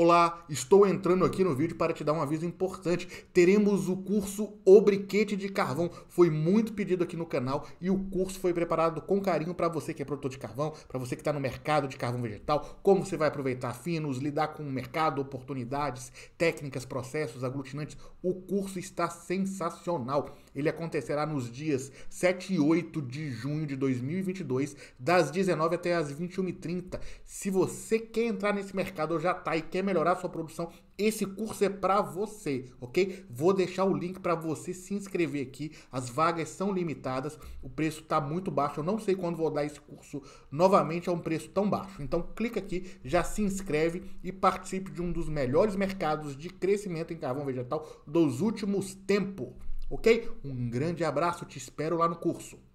Olá, estou entrando aqui no vídeo para te dar um aviso importante. Teremos o curso O Briquete de Carvão. Foi muito pedido aqui no canal e o curso foi preparado com carinho para você que é produtor de carvão, para você que está no mercado de carvão vegetal, como você vai aproveitar finos, lidar com o mercado, oportunidades, técnicas, processos, aglutinantes. O curso está sensacional. Ele acontecerá nos dias 7 e 8 de junho de 2022, das 19h até as 21h30. Se você quer entrar nesse mercado ou já está e quer melhorar sua produção, esse curso é para você, ok? Vou deixar o link para você se inscrever aqui. As vagas são limitadas, o preço está muito baixo. Eu não sei quando vou dar esse curso novamente a um preço tão baixo. Então clica aqui, já se inscreve e participe de um dos melhores mercados de crescimento em carvão vegetal dos últimos tempos, ok? Um grande abraço, te espero lá no curso.